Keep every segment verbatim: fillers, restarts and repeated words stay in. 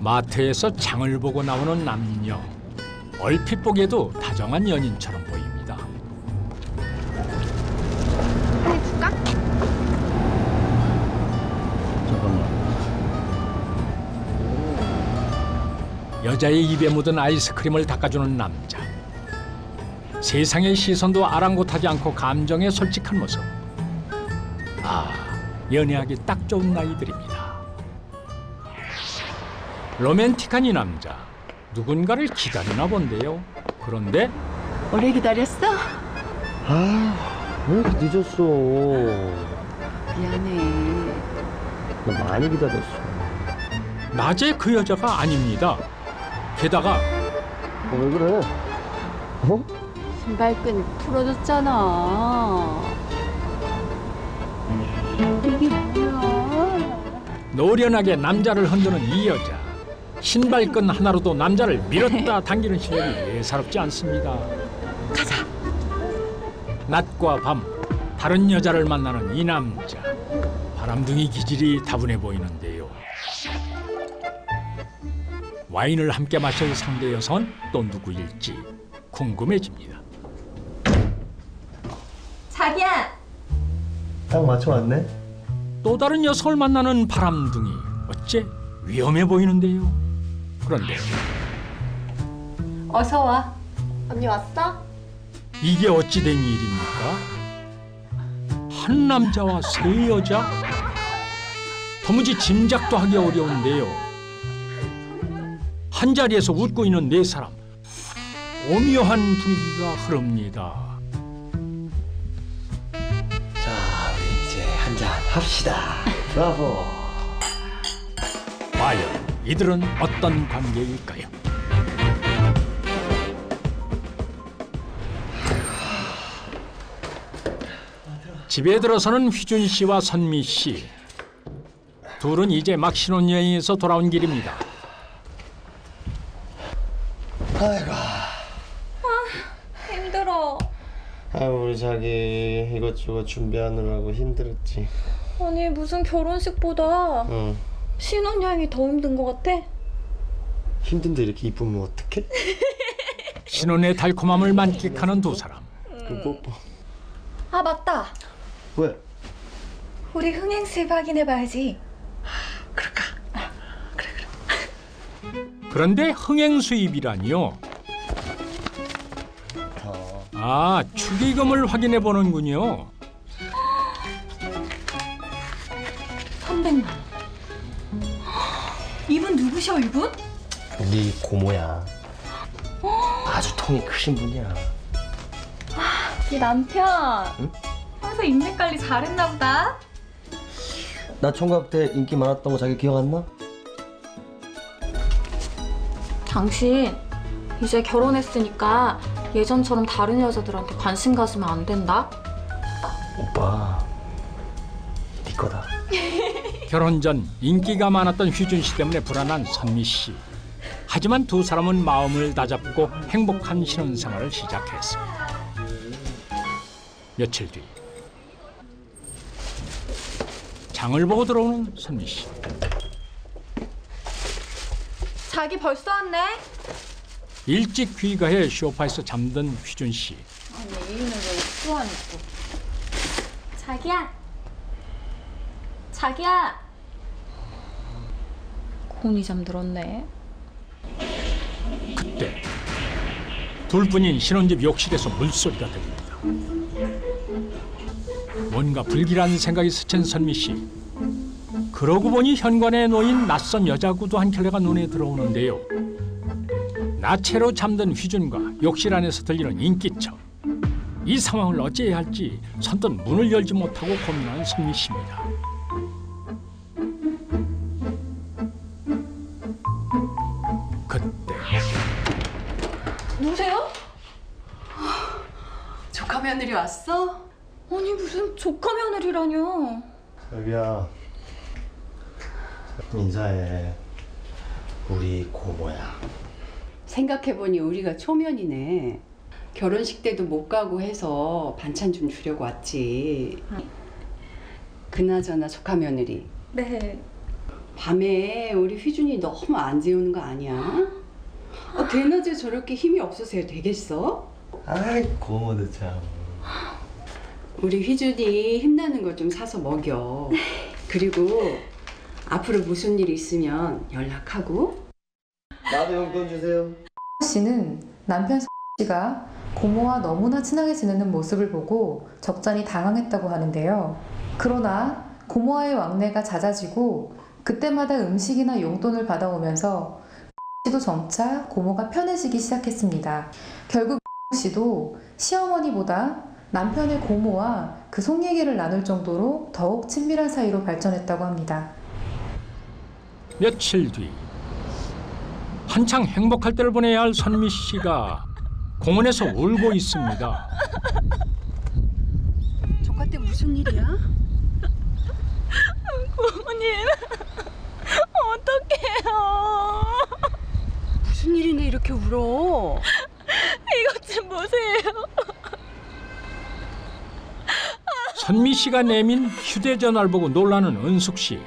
마트에서 장을 보고 나오는 남녀. 얼핏 보기에도 다정한 연인처럼 보입니다. 한입 줄까? 잠깐만. 여자의 입에 묻은 아이스크림을 닦아주는 남자. 세상의 시선도 아랑곳하지 않고 감정에 솔직한 모습. 아, 연애하기 딱 좋은 나이들입니다. 로맨틱한 이 남자, 누군가를 기다리나 본데요. 그런데 오래 기다렸어? 아, 왜 이렇게 늦었어? 미안해. 나 많이 기다렸어. 낮에 그 여자가 아닙니다. 게다가 어, 왜 그래? 어? 신발끈 풀어줬잖아. 이게 뭐야? 노련하게 남자를 흔드는 이 여자. 신발끈 하나로도 남자를 밀었다 당기는 실력이 예사롭지 않습니다. 가자. 낮과 밤 다른 여자를 만나는 이 남자. 바람둥이 기질이 다분해 보이는데요. 와인을 함께 마실 상대 여성은 또 누구일지 궁금해집니다. 자기야. 딱 맞춰왔네. 또 다른 여성을 만나는 바람둥이. 어째 위험해 보이는데요. 그런데 어서 와. 언니 왔어? 이게 어찌 된 일입니까? 한 남자와 세 여자? 도무지 짐작도 하기 어려운데요. 한 자리에서 웃고 있는 네 사람. 오묘한 분위기가 흐릅니다. 자, 우리 이제 한잔 합시다. 브라보. 과연 이들은 어떤 관계일까요? 집에 들어서는 휘준 씨와 선미 씨. 둘은 이제 막 신혼여행에서 돌아온 길입니다. 아이고. 아, 우리 자기 이것저것 준비하느라고 힘들었지. 아니, 무슨 결혼식보다 응. 신혼여행이 더 힘든 것 같아. 힘든데 이렇게 이쁘면 어떡해? 신혼의 달콤함을 만끽하는 두 사람. 그 뽀뽀. 아, 맞다. 왜? 우리 흥행세 확인해봐야지. 아, 그럴까? 아, 그래, 그래. 그런데 흥행수입이라니요? 아, 축의금을 확인해 보는군요. 삼백만 원. 이분 누구셔, 이분? 우리 고모야. 아주 통이 크신 분이야. 아, 네 남편. 응? 평소 인맥 관리 잘했나 보다. 나 총각 때 인기 많았던 거 자기 기억 안 나? 당신 이제 결혼했으니까 예전처럼 다른 여자들한테 관심 가지면 안 된다? 오빠, 네 거다. 결혼 전 인기가 많았던 휘준 씨 때문에 불안한 선미 씨. 하지만 두 사람은 마음을 다잡고 행복한 신혼생활을 시작했습니다. 며칠 뒤 장을 보고 들어오는 선미 씨. 자기 벌써 왔네? 일찍 귀가해 쇼파에서 잠든 휘준 씨. 아니, 이는 왜 입고 안 입고. 자기야. 자기야. 곤이 잠들었네. 그때 둘뿐인 신혼집 욕실에서 물소리가 들립니다. 뭔가 불길한 생각이 스친 선미 씨. 그러고 보니 현관에 놓인 낯선 여자 구두 한 켤레가 눈에 들어오는데요. 나체로 잠든 휘준과 욕실 안에서 들리는 인기척. 이 상황을 어찌해야 할지 선뜻 문을 열지 못하고 고민하는 선미 씨입니다. 그때 누구세요? 조카 며느리 왔어? 아니, 무슨 조카 며느리라뇨. 자기야, 인사해. 우리 고모야. 생각해보니 우리가 초면이네. 결혼식 때도 못 가고 해서 반찬 좀 주려고 왔지. 아. 그나저나 조카 며느리. 네. 밤에 우리 휘준이 너무 안 재우는 거 아니야? 아, 대낮에 저렇게 힘이 없어서 되겠어? 아이 고모도 참. 우리 휘준이 힘나는 걸 좀 사서 먹여. 그리고 앞으로 무슨 일 있으면 연락하고. 나도 용돈 주세요. 씨는 남편 씨가 고모와 너무나 친하게 지내는 모습을 보고 적잖이 당황했다고 하는데요. 그러나 고모와의 왕래가 잦아지고 그때마다 음식이나 용돈을 받아오면서 씨도 점차 고모가 편해지기 시작했습니다. 결국 씨도 시어머니보다 남편의 고모와 그 속 얘기를 나눌 정도로 더욱 친밀한 사이로 발전했다고 합니다. 며칠 뒤 한창 행복할 때를 보내야 할 선미 씨가 공원에서 울고 있습니다. 저한테 무슨 일이야? 고모님 어떡해요? 무슨 일인데 이렇게 울어? 이것 좀 보세요. 선미 씨가 내민 휴대전화를 보고 놀라는 은숙 씨.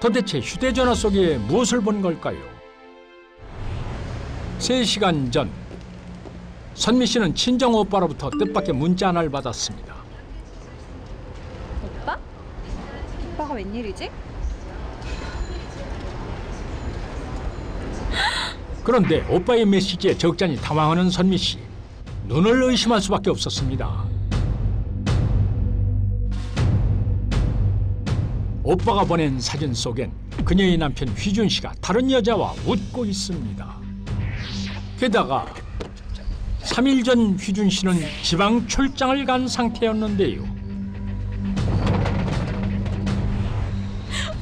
도대체 휴대전화 속에 무엇을 본 걸까요? 세 시간 전 선미 씨는 친정 오빠로부터 뜻밖의 문자 하나를 받았습니다. 오빠? 오빠가 웬일이지? 그런데 오빠의 메시지에 적잖이 당황하는 선미 씨. 눈을 의심할 수밖에 없었습니다. 오빠가 보낸 사진 속엔 그녀의 남편 휘준 씨가 다른 여자와 웃고 있습니다. 게다가 삼 일 전 휘준 씨는 지방 출장을 간 상태였는데요.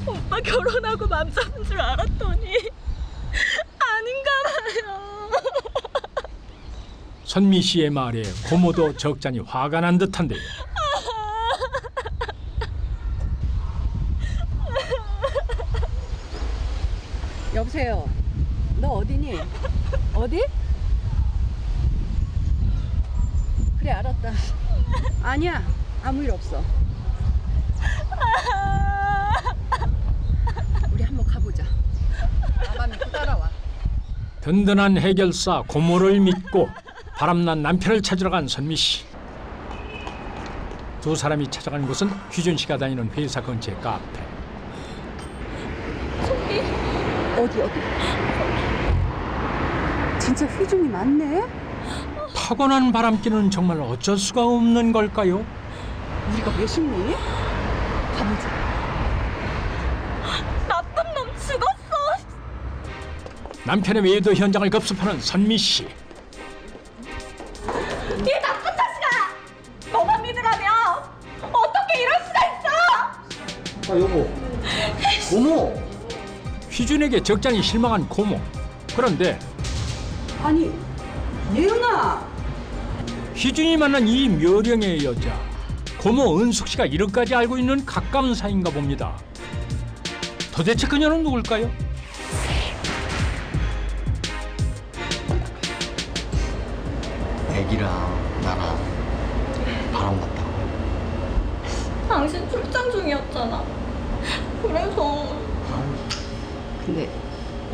오빠 결혼하고 맘싸는 줄 알았더니 아닌가 봐요. 선미 씨의 말에 고모도 적잖이 화가 난 듯한데요. 여보세요. 너 어디니? 어디? 그래 알았다. 아니야 아무 일 없어. 우리 한번 가보자. 나만 믿고 따라와. 든든한 해결사 고모를 믿고 바람난 남편을 찾으러 간 선미 씨. 두 사람이 찾아간 곳은 휘준 씨가 다니는 회사 근처의 카페. 어디 어디? 진짜 휘준이 맞네? 타고난 바람기는 정말 어쩔 수가 없는 걸까요? 우리가 왜 신고해? 가보자. 나쁜 놈 죽었어! 남편의 외도 현장을 급습하는 선미 씨. 이 나쁜 자식아! 너만 믿으라며! 어떻게 이럴 수가 있어! 아 여보. 고모! 휘준에게 적잖이 실망한 고모. 그런데 아니, 예은아! 휘준이 만난 이 묘령의 여자. 고모 은숙 씨가 이름까지 알고 있는 가까운 사이인가 봅니다. 도대체 그녀는 누굴까요? 애기랑 나랑 바람 같다고. 당신 출장 중이었잖아. 그래서... 근데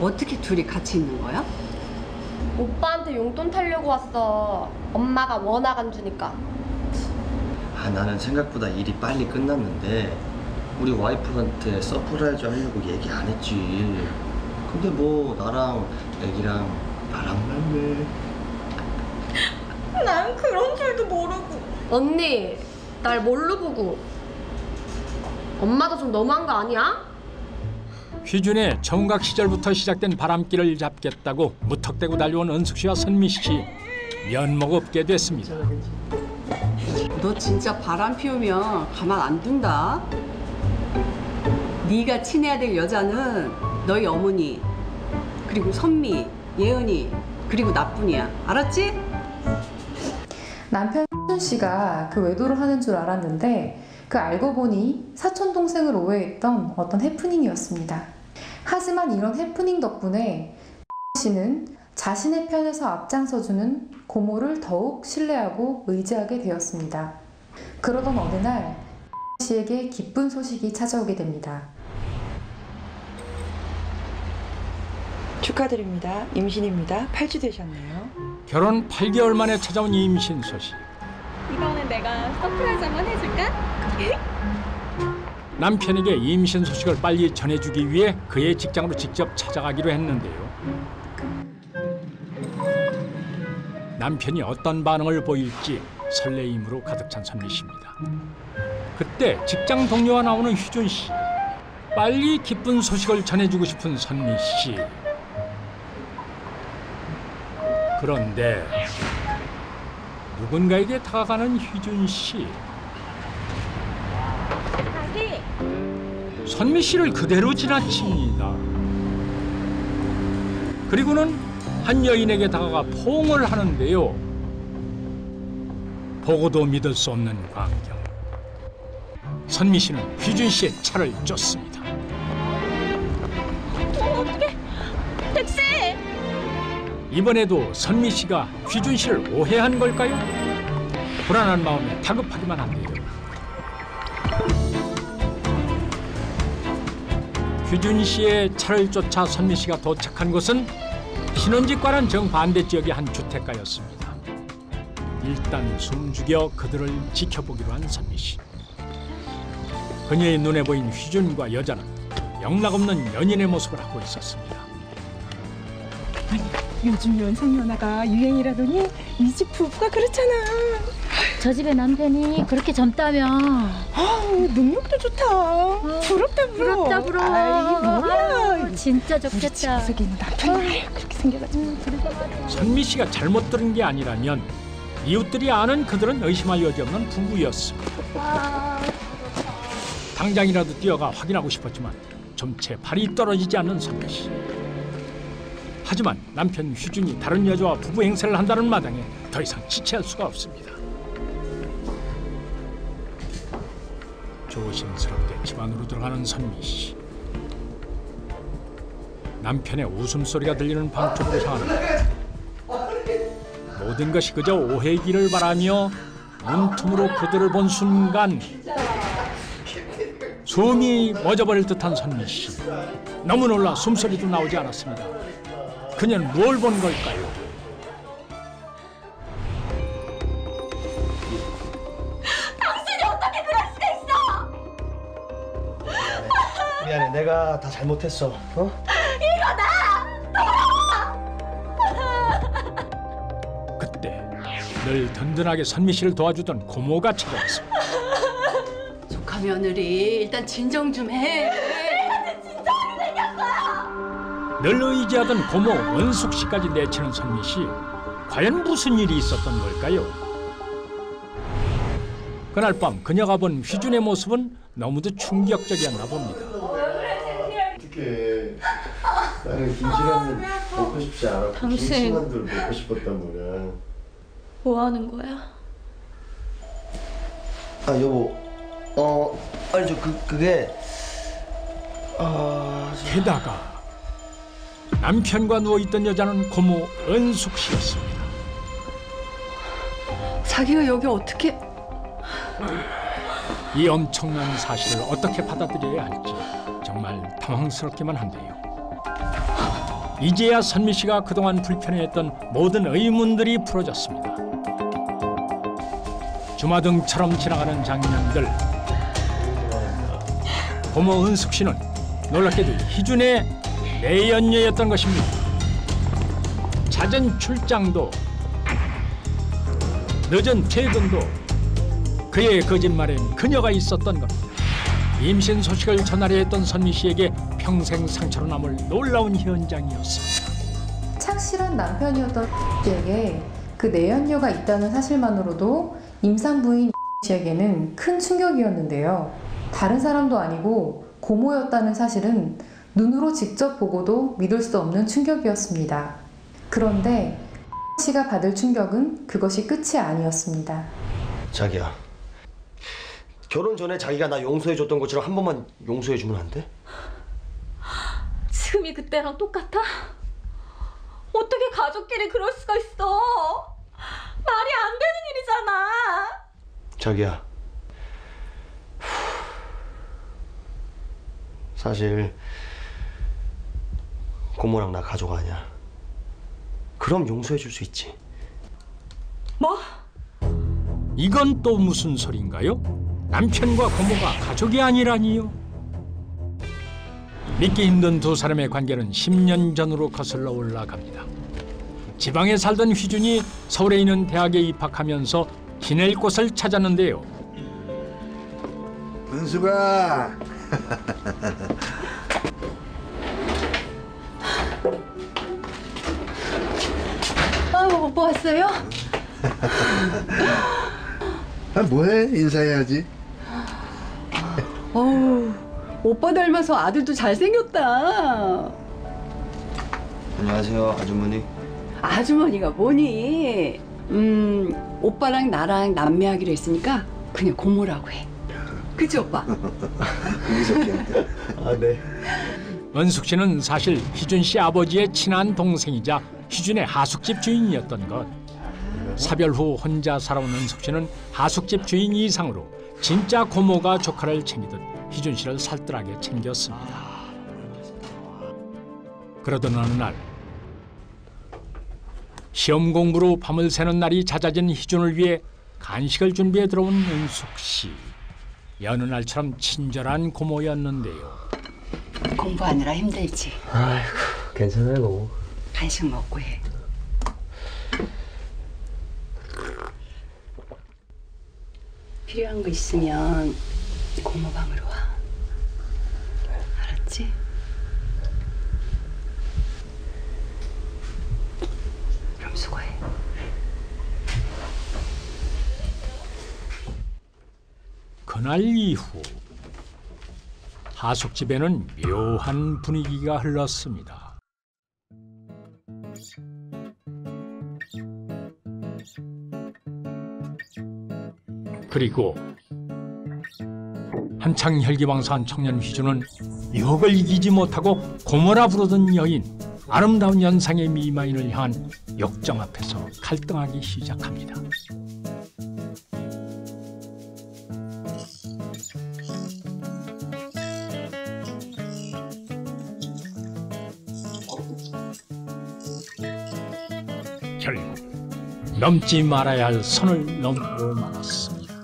어떻게 둘이 같이 있는 거야? 오빠한테 용돈 타려고 왔어. 엄마가 워낙 안 주니까. 아 나는 생각보다 일이 빨리 끝났는데 우리 와이프한테 서프라이즈 하려고 얘기 안 했지. 근데 뭐 나랑 애기랑 나랑 말매. 난 그런 줄도 모르고. 언니 날 뭘로 보고. 엄마가 좀 너무한 거 아니야? 휘준의 정각 시절부터 시작된 바람길을 잡겠다고 무턱대고 달려온 은숙 씨와 선미 씨. 면목 없게 됐습니다. 너 진짜 바람 피우면 가만 안 둔다. 네가 친해야 될 여자는 너희 어머니, 그리고 선미, 예은이, 그리고 나뿐이야. 알았지? 남편 휘준 씨가 그 외도를 하는 줄 알았는데 그 알고 보니 사촌동생을 오해했던 어떤 해프닝이었습니다. 하지만 이런 해프닝 덕분에 씨는 자신의 편에서 앞장서주는 고모를 더욱 신뢰하고 의지하게 되었습니다. 그러던 어느 날 씨에게 기쁜 소식이 찾아오게 됩니다. 축하드립니다. 임신입니다. 팔 주 되셨네요. 결혼 팔 개월 만에 찾아온 임신 소식. 이번엔 내가 서프라이즈 한번 해줄까? 남편에게 임신 소식을 빨리 전해주기 위해 그의 직장으로 직접 찾아가기로 했는데요. 남편이 어떤 반응을 보일지 설레임으로 가득 찬 선미 씨입니다. 그때 직장 동료와 나오는 휴준 씨. 빨리 기쁜 소식을 전해주고 싶은 선미 씨. 그런데 누군가에게 다가가는 희준 씨. 자기. 선미 씨를 그대로 지나칩니다. 그리고는 한 여인에게 다가가 포옹을 하는데요. 보고도 믿을 수 없는 광경. 선미 씨는 희준 씨의 차를 쫓습니다. 어머, 어떡해. 택시! 이번에도 선미 씨가 휘준 씨를 오해한 걸까요? 불안한 마음에 다급하기만 한데요. 휘준 씨의 차를 쫓아 선미 씨가 도착한 곳은 신혼집과는 정반대 지역의 한 주택가였습니다. 일단 숨죽여 그들을 지켜보기로 한 선미 씨. 그녀의 눈에 보인 휘준과 여자는 영락없는 연인의 모습을 하고 있었습니다. 요즘 연상연하가 유행이라더니 이 집 부부가 그렇잖아. 저 집의 남편이 그렇게 젊다며. 아우, 능력도 좋다. 어, 부럽다 부러워. 부럽다 부러워. 아이, 뭐야. 아유, 진짜 좋겠다. 남편이 어. 그렇게 생겨가지고. 음, 선미 씨가 잘못 들은 게 아니라면 이웃들이 아는 그들은 의심할 여지 없는 부부였습니다. 아, 당장이라도 뛰어가 확인하고 싶었지만 점체 발이 떨어지지 않는 선미 씨. 하지만 남편 휘준이 다른 여자와 부부 행세를 한다는 마당에 더 이상 지체할 수가 없습니다. 조심스럽게 집 안으로 들어가는 선미 씨. 남편의 웃음소리가 들리는 방 쪽으로 향하는 모든 것이 그저 오해기를 바라며 눈틈으로 그들을 본 순간 숨이 멎어버릴 듯한 선미 씨. 너무 놀라 숨소리도 나오지 않았습니다. 그녀는 뭘 본 걸까요? 당신이 어떻게 그럴 수가 있어! 미안해, 내가 다 잘못했어. 어? 이거 나! 돌아와! 그때 늘 든든하게 선미 씨를 도와주던 고모가 찾아왔습니다. 조카 며느리, 일단 진정 좀 해. 늘 의지하던 고모 은숙 씨까지 내치는 선미 씨. 과연 무슨 일이 있었던 걸까요? 그날 밤 그녀가 본 휘준의 모습은 너무도 충격적이었나 봅니다. 어떻게 나는 김치라면 먹고 싶지 않았고 당신... 김치만두를 먹고 싶었단 말이야. 뭐 하는 거야? 아 여보, 어 아니 저 그 그게 아 저... 게다가. 남편과 누워있던 여자는 고모 은숙 씨였습니다. 자기가 여기 어떻게... 이 엄청난 사실을 어떻게 받아들여야 할지 정말 당황스럽기만 한데요. 이제야 선미 씨가 그동안 불편해했던 모든 의문들이 풀어졌습니다. 주마등처럼 지나가는 장면들. 고모 은숙 씨는 놀랍게도 희준의 내연녀였던 것입니다. 잦은 출장도 늦은 퇴근도 그의 거짓말엔 그녀가 있었던 겁니다. 임신 소식을 전하려 했던 선미 씨에게 평생 상처로 남을 놀라운 현장이었습니다. 착실한 남편이었던 씨에게 그 내연녀가 있다는 사실만으로도 임산부인 씨에게는 큰 충격이었는데요. 다른 사람도 아니고 고모였다는 사실은 눈으로 직접 보고도 믿을 수 없는 충격이었습니다. 그런데 씨가 받을 충격은 그것이 끝이 아니었습니다. 자기야, 결혼 전에 자기가 나 용서해줬던 것처럼 한 번만 용서해주면 안 돼? 지금이 그때랑 똑같아? 어떻게 가족끼리 그럴 수가 있어? 말이 안 되는 일이잖아. 자기야, 사실 고모랑 나 가족 아니야. 그럼 용서해 줄 수 있지. 뭐? 이건 또 무슨 소린가요? 남편과 고모가 가족이 아니라니요? 믿기 힘든 두 사람의 관계는 십 년 전으로 거슬러 올라갑니다. 지방에 살던 휘준이 서울에 있는 대학에 입학하면서 지낼 곳을 찾았는데요. 은수가. 아유, 오빠 왔어요? 아, 뭐해? 인사해야지. 어우, 오빠 닮아서 아들도 잘생겼다. 안녕하세요, 아주머니. 아주머니가 뭐니? 음, 오빠랑 나랑 남매하기로 했으니까 그냥 고모라고 해. 그치, 오빠? 아, 네. 은숙 씨는 사실 희준 씨 아버지의 친한 동생이자 희준의 하숙집 주인이었던 것. 사별 후 혼자 살아온 은숙 씨는 하숙집 주인 이상으로 진짜 고모가 조카를 챙기듯 희준 씨를 살뜰하게 챙겼습니다. 그러던 어느 날 시험 공부로 밤을 새는 날이 잦아진 희준을 위해 간식을 준비해 들어온 은숙 씨. 여느 날처럼 친절한 고모였는데요. 공부하느라 힘들지? 아이고, 괜찮아요, 고모. 간식 먹고 해. 필요한 거 있으면 고모 방으로 와. 알았지? 그럼 수고해. 그날 이후 하숙집에는 묘한 분위기가 흘렀습니다. 그리고 한창 혈기왕성한 청년 휘준은 유혹을 이기지 못하고 고모라 부르던 여인, 아름다운 연상의 미마인을 향한 욕정 앞에서 갈등하기 시작합니다. 넘지 말아야 할 선을 넘고 말았습니다.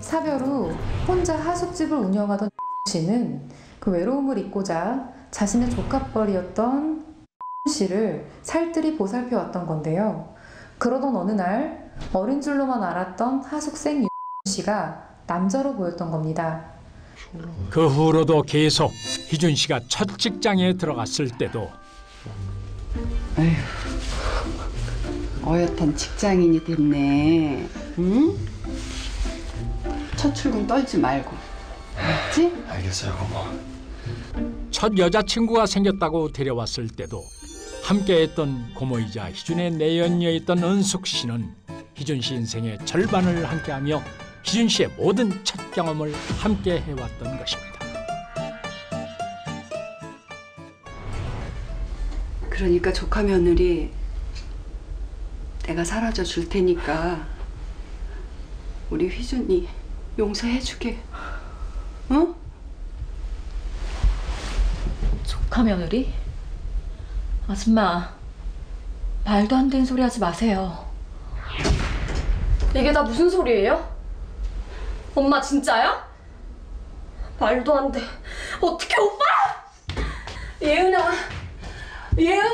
사별 후 혼자 하숙집을 운영하던 씨는 그 외로움을 잊고자 자신의 조카뻘이었던 씨를 살뜰히 보살펴왔던 건데요. 그러던 어느 날 어린 줄로만 알았던 하숙생 씨가 남자로 보였던 겁니다. 그 후로도 계속 희준 씨가 첫 직장에 들어갔을 때도 에휴, 어엿한 직장인이 됐네. 응? 첫 출근 떨지 말고, 알았지? 알겠어요, 고모. 첫 여자친구가 생겼다고 데려왔을 때도 함께했던 고모이자 희준의 내연녀였던 은숙 씨는 희준 씨 인생의 절반을 함께하며 희준 씨의 모든 첫 경험을 함께 해왔던 것입니다. 그러니까 조카 며느리, 내가 사라져 줄 테니까 우리 휘준이 용서해주게, 응? 조카 며느리? 아줌마, 말도 안 되는 소리 하지 마세요. 이게 다 무슨 소리예요? 엄마 진짜야? 말도 안 돼. 어떻게 오빠! 예은아! 예은아!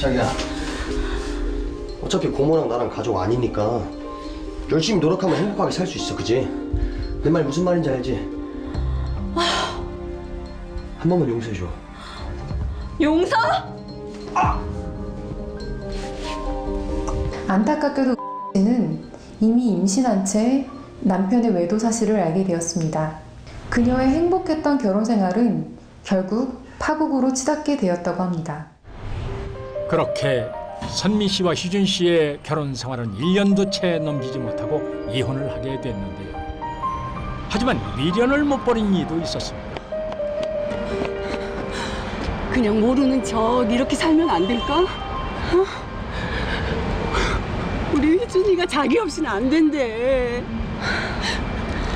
자기야, 어차피 고모랑 나랑 가족 아니니까 열심히 노력하면 행복하게 살 수 있어, 그지? 내 말 무슨 말인지 알지? 한 번만 용서해줘. 용서? 아! 안타깝게도 씨는 이미 임신한 채 남편의 외도 사실을 알게 되었습니다. 그녀의 행복했던 결혼 생활은 결국 파국으로 치닫게 되었다고 합니다. 그렇게 선미 씨와 희준 씨의 결혼 생활은 일 년도 채 넘기지 못하고 이혼을 하게 됐는데요. 하지만 미련을 못 버린 이도 있었습니다. 그냥 모르는 척 이렇게 살면 안 될까? 어? 우리 희준이가 자기 없이는 안 된대.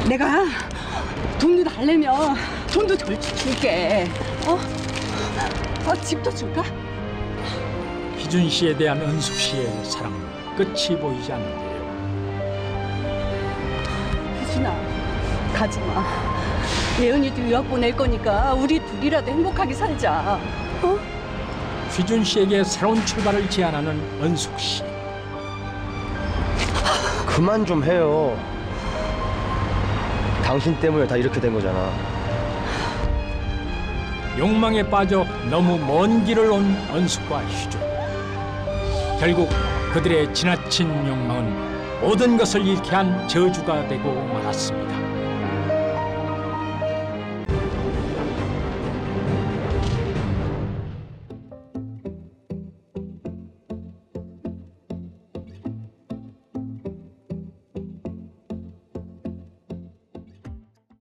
내가 돈도 달래면 돈도 덜 줄게. 어? 어, 집도 줄까? 희준 씨에 대한 은숙 씨의 사랑은 끝이 보이지 않는데요. 희준아, 가지 마. 예은이도 유학 보낼 거니까 우리 둘이라도 행복하게 살자. 어? 희준 씨에게 새로운 출발을 제안하는 은숙 씨. 그만 좀 해요. 당신 때문에 다 이렇게 된 거잖아. 욕망에 빠져 너무 먼 길을 온 은숙과 희준. 결국 그들의 지나친 욕망은 모든 것을 잃게 한 저주가 되고 말았습니다.